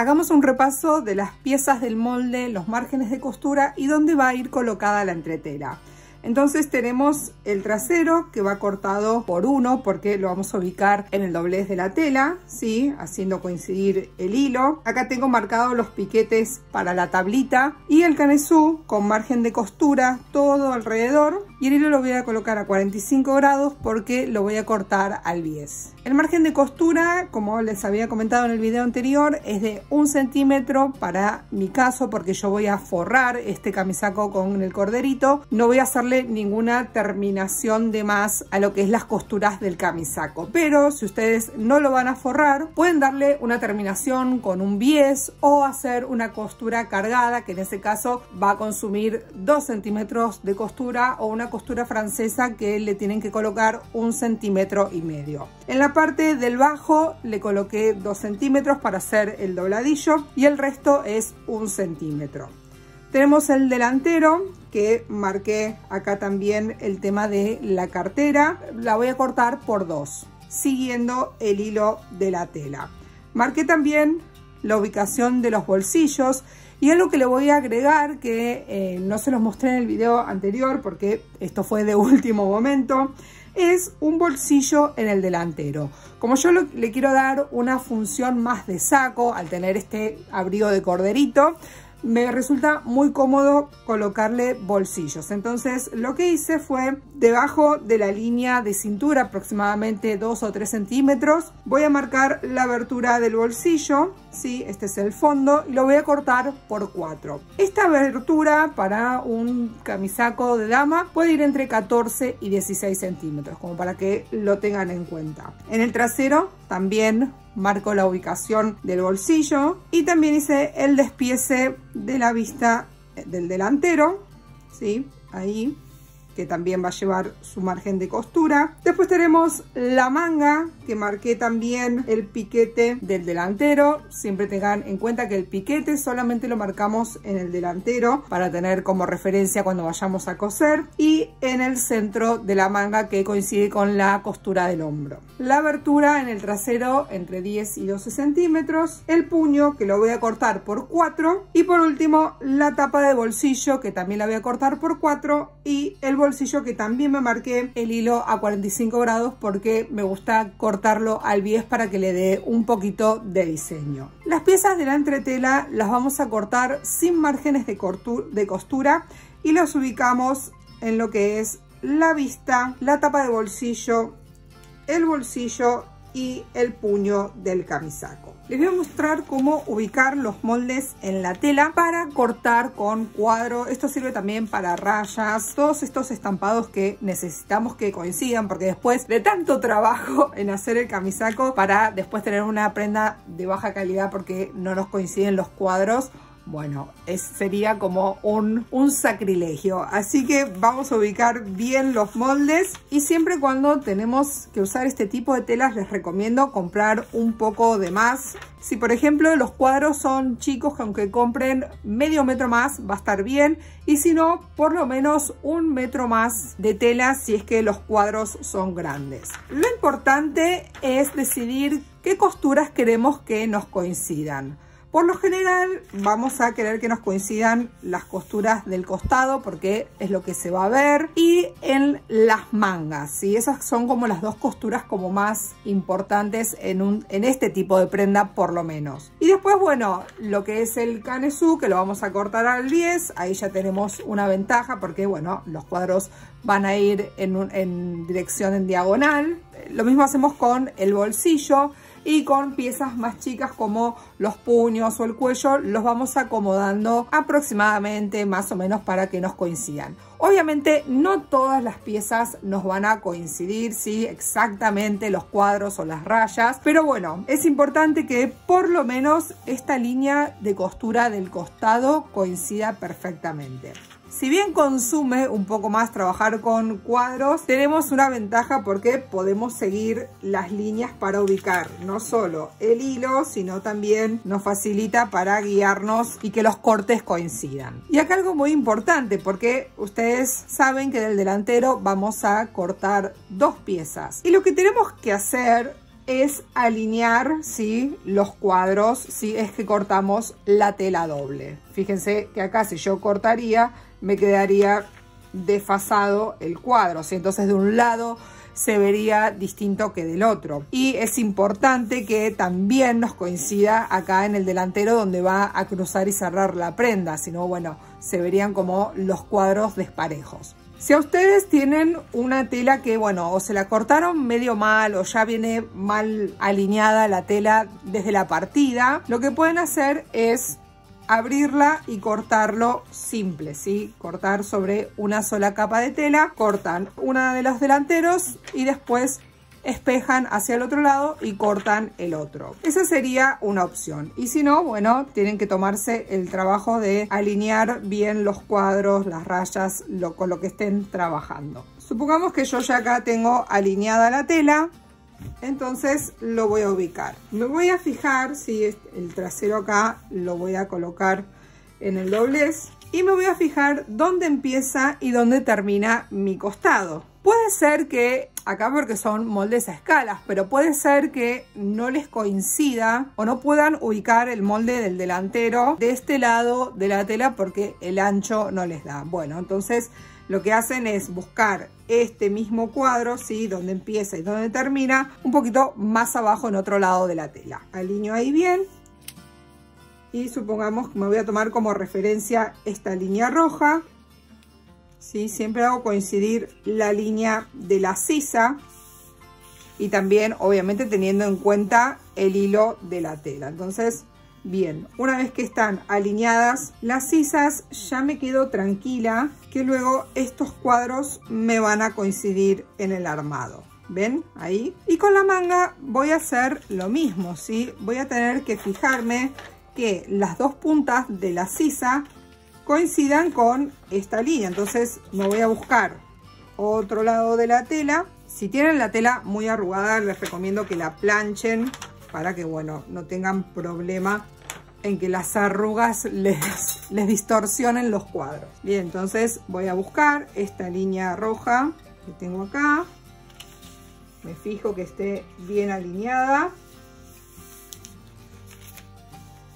Hagamos un repaso de las piezas del molde, los márgenes de costura y dónde va a ir colocada la entretela. Entonces tenemos el trasero que va cortado por 1 porque lo vamos a ubicar en el doblez de la tela, ¿sí? Haciendo coincidir el hilo. Acá tengo marcados los piquetes para la tablita y el canesú con margen de costura todo alrededor. Y el hilo lo voy a colocar a 45 grados porque lo voy a cortar al bies. El margen de costura, como les había comentado en el video anterior, es de 1 centímetro para mi caso porque yo voy a forrar este camisaco con el corderito. No voy a hacer ninguna terminación de más a lo que es las costuras del camisaco, pero si ustedes no lo van a forrar pueden darle una terminación con un bies o hacer una costura cargada, que en ese caso va a consumir 2 centímetros de costura, o una costura francesa que le tienen que colocar 1,5 centímetros. En la parte del bajo le coloqué 2 centímetros para hacer el dobladillo y el resto es 1 centímetro. Tenemos el delantero, que marqué acá también el tema de la cartera. La voy a cortar por 2, siguiendo el hilo de la tela. Marqué también la ubicación de los bolsillos y algo que le voy a agregar que no se los mostré en el video anterior porque esto fue de último momento, es un bolsillo en el delantero. Como yo le quiero dar una función más de saco al tener este abrigo de corderito, me resulta muy cómodo colocarle bolsillos. Entonces lo que hice fue, debajo de la línea de cintura, aproximadamente 2 o 3 centímetros, voy a marcar la abertura del bolsillo, ¿sí? Este es el fondo y lo voy a cortar por 4. Esta abertura para un camisaco de dama puede ir entre 14 y 16 centímetros, como para que lo tengan en cuenta. En el trasero también marco la ubicación del bolsillo y también hice el despiece de la vista del delantero, ¿sí? Ahí, que también va a llevar su margen de costura. Después tenemos la manga, que marqué también el piquete del delantero. Siempre tengan en cuenta que el piquete solamente lo marcamos en el delantero para tener como referencia cuando vayamos a coser, y en el centro de la manga, que coincide con la costura del hombro. La abertura en el trasero entre 10 y 12 centímetros. El puño, que lo voy a cortar por 4. Y por último, la tapa de bolsillo, que también la voy a cortar por 4. Y el bolsillo, que también me marqué el hilo a 45 grados porque me gusta cortarlo al bies para que le dé un poquito de diseño. Las piezas de la entretela las vamos a cortar sin márgenes de costura y las ubicamos en lo que es la vista, la tapa de bolsillo, el bolsillo y el puño del camisaco. Les voy a mostrar cómo ubicar los moldes en la tela para cortar con cuadro. Esto sirve también para rayas, todos estos estampados que necesitamos que coincidan, porque después de tanto trabajo en hacer el camisaco para después tener una prenda de baja calidad porque no nos coinciden los cuadros, bueno, sería como un sacrilegio. Así que vamos a ubicar bien los moldes, y siempre cuando tenemos que usar este tipo de telas les recomiendo comprar un poco de más. Si por ejemplo los cuadros son chicos, que aunque compren medio metro más va a estar bien, y si no, por lo menos 1 metro más de tela si es que los cuadros son grandes. Lo importante es decidir qué costuras queremos que nos coincidan. Por lo general vamos a querer que nos coincidan las costuras del costado porque es lo que se va a ver, y en las mangas, ¿sí? Esas son como las 2 costuras como más importantes en este tipo de prenda, por lo menos. Y después, bueno, lo que es el canesú, que lo vamos a cortar al 10. Ahí ya tenemos una ventaja porque, bueno, los cuadros van a ir en dirección en diagonal. Lo mismo hacemos con el bolsillo, y con piezas más chicas como los puños o el cuello los vamos acomodando aproximadamente más o menos para que nos coincidan. Obviamente no todas las piezas nos van a coincidir, ¿sí? Exactamente los cuadros o las rayas, pero bueno, es importante que por lo menos esta línea de costura del costado coincida perfectamente. Si bien consume un poco más trabajar con cuadros, tenemos una ventaja porque podemos seguir las líneas para ubicar no solo el hilo, sino también nos facilita para guiarnos y que los cortes coincidan. Y acá algo muy importante, porque ustedes saben que del delantero vamos a cortar 2 piezas. Y lo que tenemos que hacer es alinear, ¿sí?, los cuadros, ¿sí?, es que cortamos la tela doble. Fíjense que acá si yo cortaría me quedaría desfasado el cuadro, ¿sí? Entonces de un lado se vería distinto que del otro. Y es importante que también nos coincida acá en el delantero donde va a cruzar y cerrar la prenda, si no, bueno, se verían como los cuadros desparejos. Si a ustedes tienen una tela que, bueno, o se la cortaron medio mal o ya viene mal alineada la tela desde la partida, lo que pueden hacer es abrirla y cortarlo simple, ¿sí? Cortar sobre una sola capa de tela, cortan una de los delanteros y después espejan hacia el otro lado y cortan el otro. Esa sería una opción. Y si no, bueno, tienen que tomarse el trabajo de alinear bien los cuadros, las rayas, con lo que estén trabajando. Supongamos que yo ya acá tengo alineada la tela, entonces lo voy a ubicar. Me voy a fijar, si el trasero acá lo voy a colocar en el doblez, y me voy a fijar dónde empieza y dónde termina mi costado. Puede ser que, acá porque son moldes a escalas, pero puede ser que no les coincida o no puedan ubicar el molde del delantero de este lado de la tela porque el ancho no les da. Bueno, entonces lo que hacen es buscar este mismo cuadro, ¿sí?, donde empieza y donde termina, un poquito más abajo en otro lado de la tela. Alineo ahí bien y supongamos que me voy a tomar como referencia esta línea roja, ¿sí? Siempre hago coincidir la línea de la sisa y también obviamente teniendo en cuenta el hilo de la tela. Entonces, bien, una vez que están alineadas las sisas ya me quedo tranquila que luego estos cuadros me van a coincidir en el armado. ¿Ven? Ahí. Y con la manga voy a hacer lo mismo, ¿sí? Voy a tener que fijarme que las dos puntas de la sisa coincidan con esta línea. Entonces me voy a buscar otro lado de la tela. Si tienen la tela muy arrugada les recomiendo que la planchen para que, bueno, no tengan problema en que las arrugas les distorsionen los cuadros. Bien, entonces voy a buscar esta línea roja que tengo acá. Me fijo que esté bien alineada.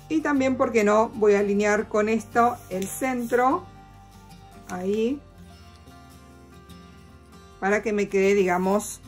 Y también, ¿por qué no?, voy a alinear con esto el centro. Ahí. Para que me quede, digamos,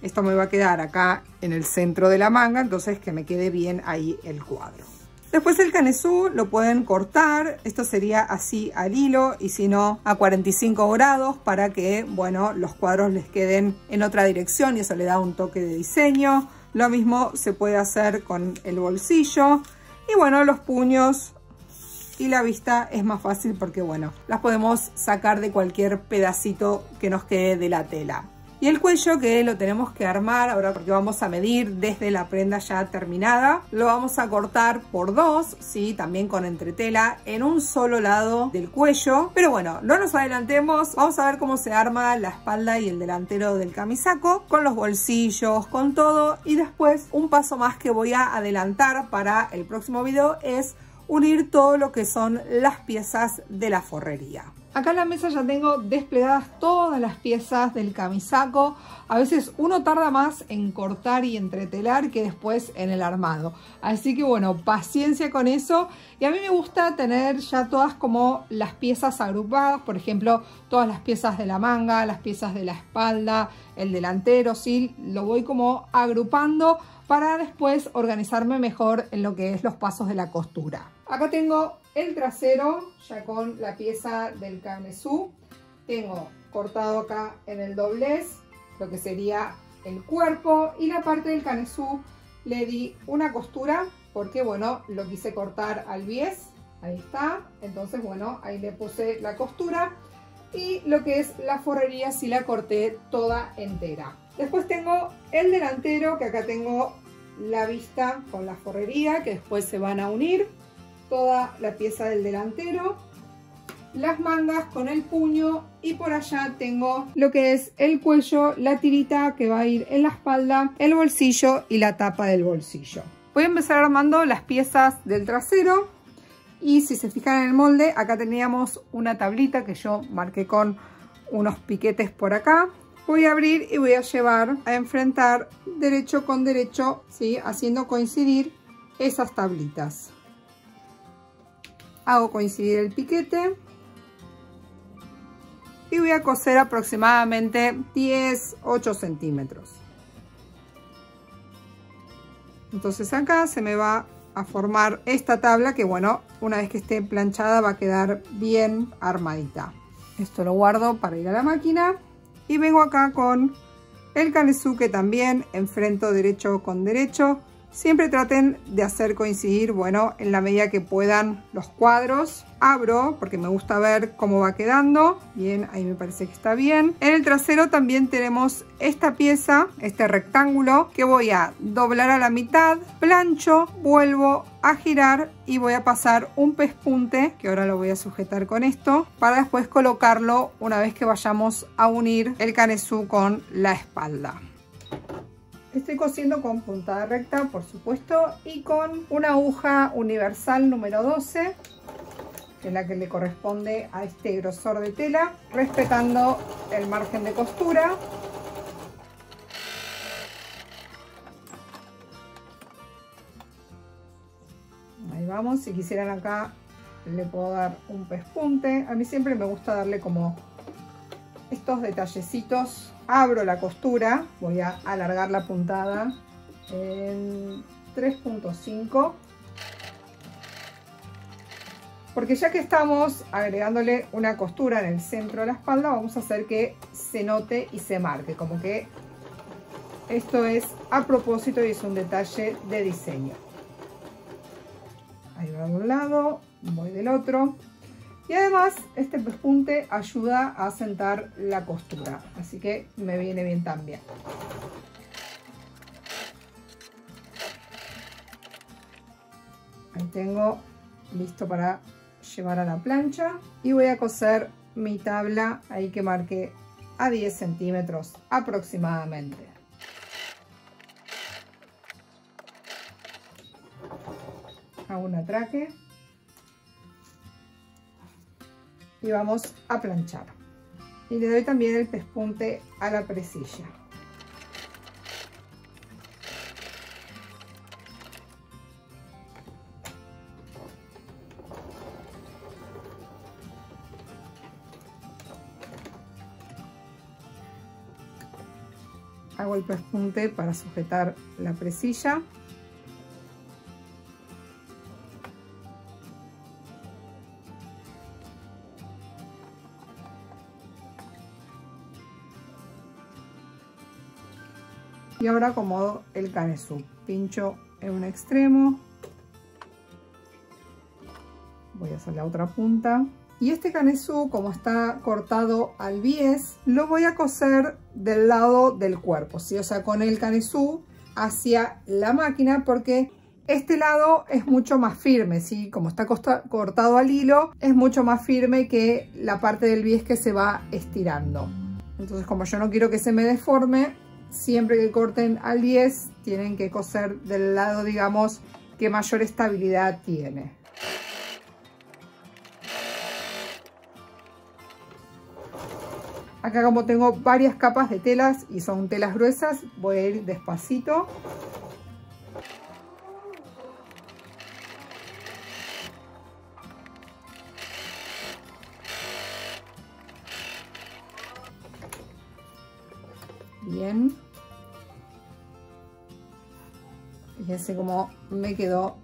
esto me va a quedar acá en el centro de la manga, entonces que me quede bien ahí el cuadro. Después el canesú lo pueden cortar, esto sería así al hilo y si no a 45 grados para que, bueno, los cuadros les queden en otra dirección y eso le da un toque de diseño. Lo mismo se puede hacer con el bolsillo y, bueno, los puños y la vista es más fácil porque, bueno, las podemos sacar de cualquier pedacito que nos quede de la tela. Y el cuello, que lo tenemos que armar ahora porque vamos a medir desde la prenda ya terminada, lo vamos a cortar por dos, ¿sí?, también con entretela en un solo lado del cuello. Pero bueno, no nos adelantemos, vamos a ver cómo se arma la espalda y el delantero del camisaco, con los bolsillos, con todo. Y después un paso más que voy a adelantar para el próximo video es unir todo lo que son las piezas de la forrería. Acá en la mesa ya tengo desplegadas todas las piezas del camisaco. A veces uno tarda más en cortar y entretelar que después en el armado. Así que, bueno, paciencia con eso. Y a mí me gusta tener ya todas como las piezas agrupadas. Por ejemplo, todas las piezas de la manga, las piezas de la espalda, el delantero, sí, lo voy como agrupando para después organizarme mejor en lo que es los pasos de la costura. Acá tengo el trasero ya con la pieza del canesú. Tengo cortado acá en el doblez lo que sería el cuerpo y la parte del canesú le di una costura porque, bueno, lo quise cortar al bies. Ahí está. Entonces, bueno, ahí le puse la costura y lo que es la forrería sí la corté toda entera. Después tengo el delantero, que acá tengo la vista con la forrería, que después se van a unir. Toda la pieza del delantero, las mangas con el puño y por allá tengo lo que es el cuello, la tirita que va a ir en la espalda, el bolsillo y la tapa del bolsillo. Voy a empezar armando las piezas del trasero y si se fijan en el molde, acá teníamos una tablita que yo marqué con unos piquetes por acá. Voy a abrir y voy a llevar a enfrentar derecho con derecho, ¿sí? Haciendo coincidir esas tablitas. Hago coincidir el piquete y voy a coser aproximadamente 8 centímetros. Entonces acá se me va a formar esta tabla que, bueno, una vez que esté planchada va a quedar bien armadita. Esto lo guardo para ir a la máquina y vengo acá con el kalezuke también, enfrento derecho con derecho. Siempre traten de hacer coincidir, bueno, en la medida que puedan los cuadros. Abro porque me gusta ver cómo va quedando. Bien, ahí me parece que está bien. En el trasero también tenemos esta pieza, este rectángulo, que voy a doblar a la mitad, plancho, vuelvo a girar y voy a pasar un pespunte, que ahora lo voy a sujetar con esto, para después colocarlo una vez que vayamos a unir el canesú con la espalda. Estoy cosiendo con puntada recta, por supuesto, y con una aguja universal número 12, que es la que le corresponde a este grosor de tela, respetando el margen de costura. Ahí vamos. Si quisieran acá le puedo dar un pespunte. A mí siempre me gusta darle como estos detallecitos. Abro la costura, voy a alargar la puntada en 3.5, porque ya que estamos agregándole una costura en el centro de la espalda, vamos a hacer que se note y se marque, como que esto es a propósito y es un detalle de diseño. Ahí va de un lado, voy del otro. Y además este pespunte ayuda a asentar la costura, así que me viene bien también. Ahí tengo listo para llevar a la plancha y voy a coser mi tabla ahí que marqué a 10 centímetros aproximadamente. Hago un atraque. Y vamos a planchar. Y le doy también el pespunte a la presilla. Hago el pespunte para sujetar la presilla. Y ahora acomodo el canesú, pincho en un extremo, voy a hacer la otra punta. Y este canesú, como está cortado al bies, lo voy a coser del lado del cuerpo, ¿sí? O sea, con el canesú hacia la máquina, porque este lado es mucho más firme, ¿sí? Como está cortado al hilo, es mucho más firme que la parte del bies que se va estirando. Entonces, como yo no quiero que se me deforme, siempre que corten al 10 tienen que coser del lado, digamos, que mayor estabilidad tiene. Acá, como tengo varias capas de telas y son telas gruesas, voy a ir despacito. Bien. Fíjense cómo me quedó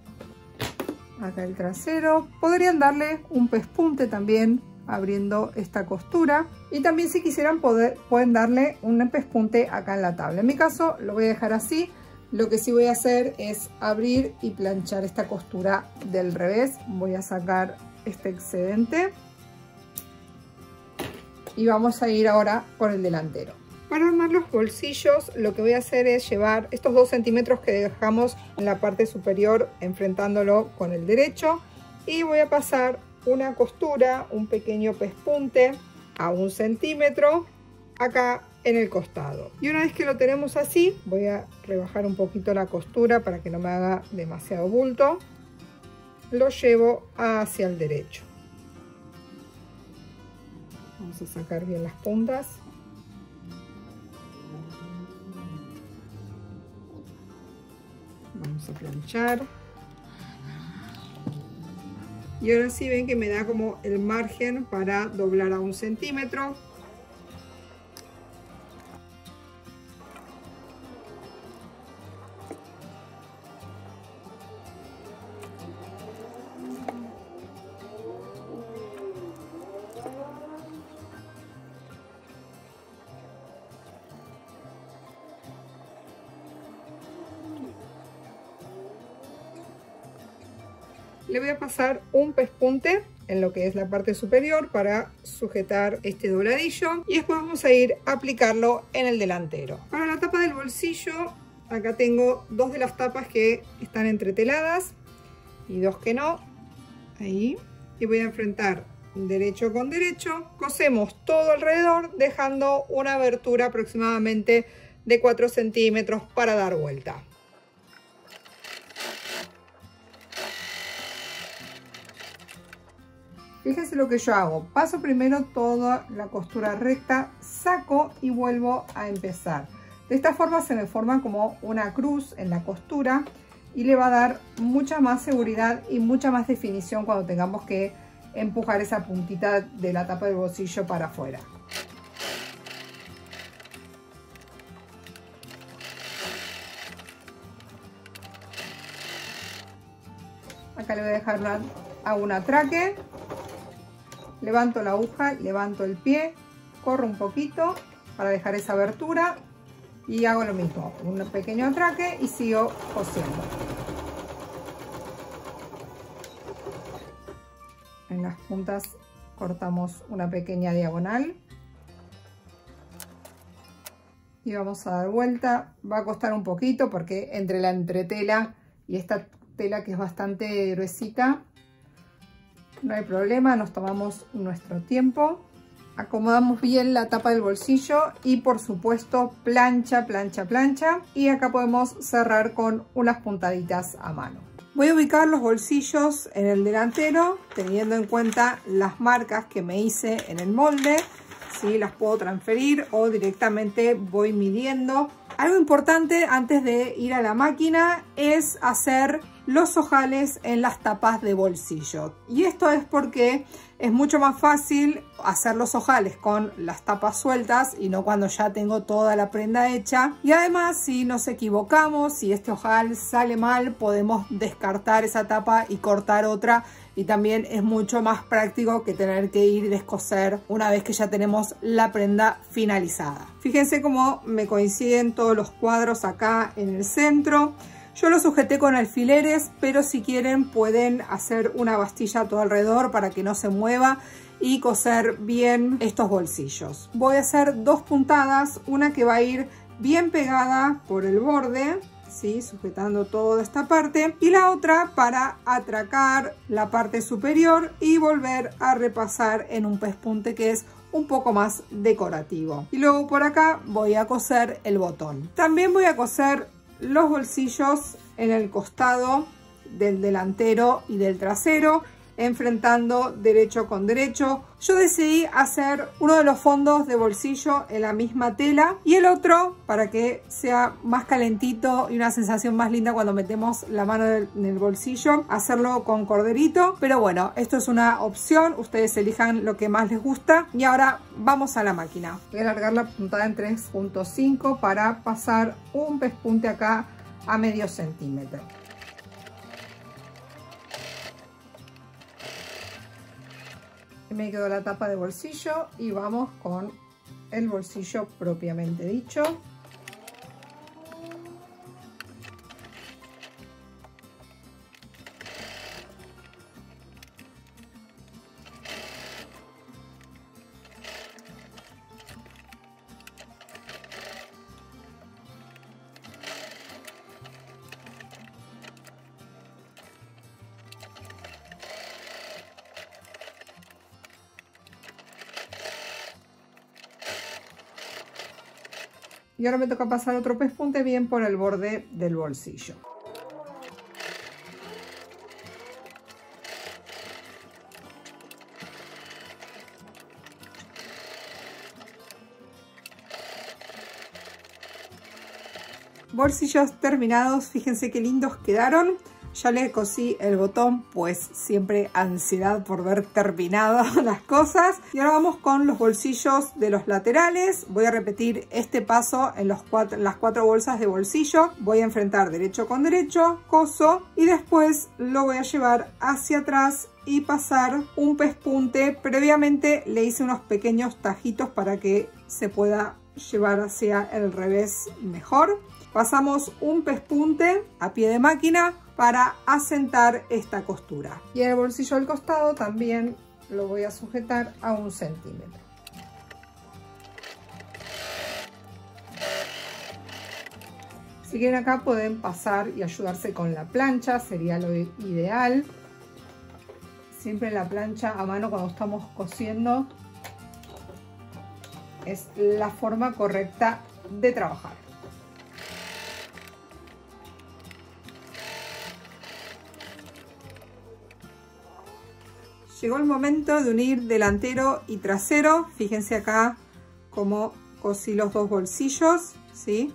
acá el trasero. Podrían darle un pespunte también abriendo esta costura. Y también, si quisieran, pueden darle un pespunte acá en la tabla. En mi caso lo voy a dejar así. Lo que sí voy a hacer es abrir y planchar esta costura del revés. Voy a sacar este excedente. Y vamos a ir ahora por el delantero. Para armar los bolsillos, lo que voy a hacer es llevar estos 2 centímetros que dejamos en la parte superior, enfrentándolo con el derecho, y voy a pasar una costura, un pequeño pespunte a 1 centímetro acá en el costado. Y una vez que lo tenemos así, voy a rebajar un poquito la costura para que no me haga demasiado bulto. Lo llevo hacia el derecho. Vamos a sacar bien las puntas. a planchar. Y ahora sí ven que me da como el margen para doblar a 1 centímetro. Le voy a pasar un pespunte en lo que es la parte superior para sujetar este dobladillo y después vamos a ir a aplicarlo en el delantero. Para la tapa del bolsillo, acá tengo 2 de las tapas que están entreteladas y 2 que no. Ahí. Y voy a enfrentar derecho con derecho. Cosemos todo alrededor dejando una abertura aproximadamente de 4 centímetros para dar vuelta. Fíjense lo que yo hago, paso primero toda la costura recta, saco y vuelvo a empezar. De esta forma se me forma como una cruz en la costura y le va a dar mucha más seguridad y mucha más definición cuando tengamos que empujar esa puntita de la tapa del bolsillo para afuera. Acá le voy a dejar a un atraque. Levanto la aguja, levanto el pie, corro un poquito para dejar esa abertura y hago lo mismo, un pequeño atraque y sigo cosiendo. En las puntas cortamos una pequeña diagonal y vamos a dar vuelta. Va a costar un poquito porque entre la entretela y esta tela que es bastante gruesita, no hay problema, nos tomamos nuestro tiempo. Acomodamos bien la tapa del bolsillo y por supuesto plancha, plancha, plancha. Y acá podemos cerrar con unas puntaditas a mano. Voy a ubicar los bolsillos en el delantero teniendo en cuenta las marcas que me hice en el molde. ¿Sí? Las puedo transferir o directamente voy midiendo. Algo importante antes de ir a la máquina es hacer los ojales en las tapas de bolsillo. Y esto es porque es mucho más fácil hacer los ojales con las tapas sueltas y no cuando ya tengo toda la prenda hecha. Y además, si nos equivocamos, si este ojal sale mal, podemos descartar esa tapa y cortar otra. Y también es mucho más práctico que tener que ir y descoser una vez que ya tenemos la prenda finalizada. Fíjense cómo me coinciden todos los cuadros acá en el centro. Yo lo sujeté con alfileres, pero si quieren pueden hacer una bastilla a todo alrededor para que no se mueva y coser bien estos bolsillos. Voy a hacer 2 puntadas, una que va a ir bien pegada por el borde, ¿sí? Sujetando toda esta parte, y la otra para atracar la parte superior y volver a repasar en un pespunte que es un poco más decorativo. Y luego por acá voy a coser el botón. También voy a coser los bolsillos en el costado del delantero y del trasero, enfrentando derecho con derecho. Yo decidí hacer uno de los fondos de bolsillo en la misma tela y el otro para que sea más calentito y una sensación más linda cuando metemos la mano en el bolsillo, hacerlo con corderito. Pero bueno, esto es una opción, ustedes elijan lo que más les gusta. Y ahora vamos a la máquina. Voy a alargar la puntada en 3.5 para pasar un pespunte acá a medio centímetro. Me quedó la tapa de bolsillo y vamos con el bolsillo propiamente dicho. Y ahora me toca pasar otro pespunte bien por el borde del bolsillo. Bolsillos terminados, fíjense qué lindos quedaron. Ya le cosí el botón, pues siempre ansiedad por ver terminado las cosas. Y ahora vamos con los bolsillos de los laterales. Voy a repetir este paso en las cuatro bolsas de bolsillo. Voy a enfrentar derecho con derecho, coso, y después lo voy a llevar hacia atrás y pasar un pespunte. Previamente le hice unos pequeños tajitos para que se pueda llevar hacia el revés mejor. Pasamos un pespunte a pie de máquina para asentar esta costura. Y el bolsillo al costado también lo voy a sujetar a 1 centímetro. Si quieren acá pueden pasar y ayudarse con la plancha, sería lo ideal. Siempre la plancha a mano cuando estamos cosiendo es la forma correcta de trabajar. Llegó el momento de unir delantero y trasero. Fíjense acá cómo cosí los dos bolsillos, ¿sí?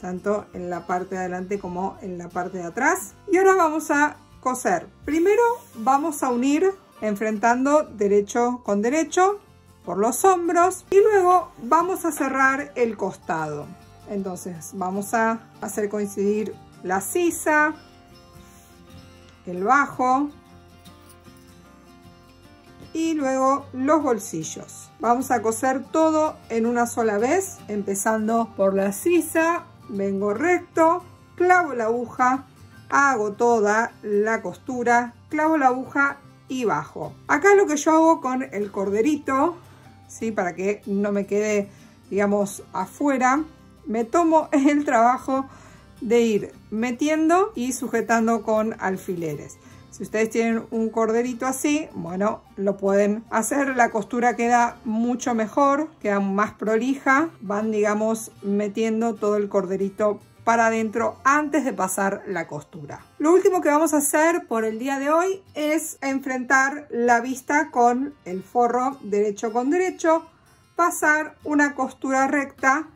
Tanto en la parte de adelante como en la parte de atrás. Y ahora vamos a coser. Primero vamos a unir enfrentando derecho con derecho por los hombros y luego vamos a cerrar el costado. Entonces vamos a hacer coincidir la sisa, el bajo y luego los bolsillos. Vamos a coser todo en una sola vez, empezando por la sisa. Vengo recto, clavo la aguja, hago toda la costura, clavo la aguja y bajo. Acá lo que yo hago con el corderito, ¿sí? Para que no me quede, digamos, afuera, me tomo el trabajo de ir metiendo y sujetando con alfileres. Si ustedes tienen un corderito así, bueno, lo pueden hacer. La costura queda mucho mejor, queda más prolija. Van, digamos, metiendo todo el corderito para adentro antes de pasar la costura. Lo último que vamos a hacer por el día de hoy es enfrentar la vista con el forro derecho con derecho, pasar una costura recta.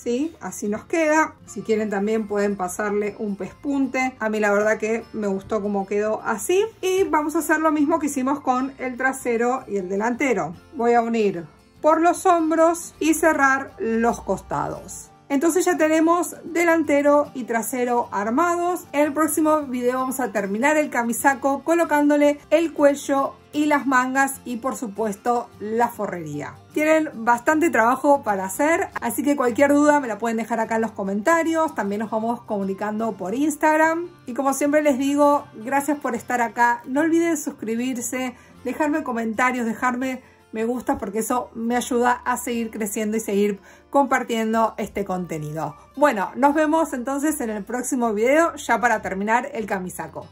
¿Sí? Así nos queda. Si quieren también pueden pasarle un pespunte. A mí la verdad que me gustó como quedó así. Y vamos a hacer lo mismo que hicimos con el trasero y el delantero. Voy a unir por los hombros y cerrar los costados. Entonces ya tenemos delantero y trasero armados. En el próximo video vamos a terminar el camisaco colocándole el cuello y las mangas y por supuesto la forrería. Tienen bastante trabajo para hacer, así que cualquier duda me la pueden dejar acá en los comentarios. También nos vamos comunicando por Instagram. Y como siempre les digo, gracias por estar acá. No olviden suscribirse, dejarme comentarios, dejarme me gusta, porque eso me ayuda a seguir creciendo y seguir compartiendo este contenido. Bueno, nos vemos entonces en el próximo video ya para terminar el camisaco.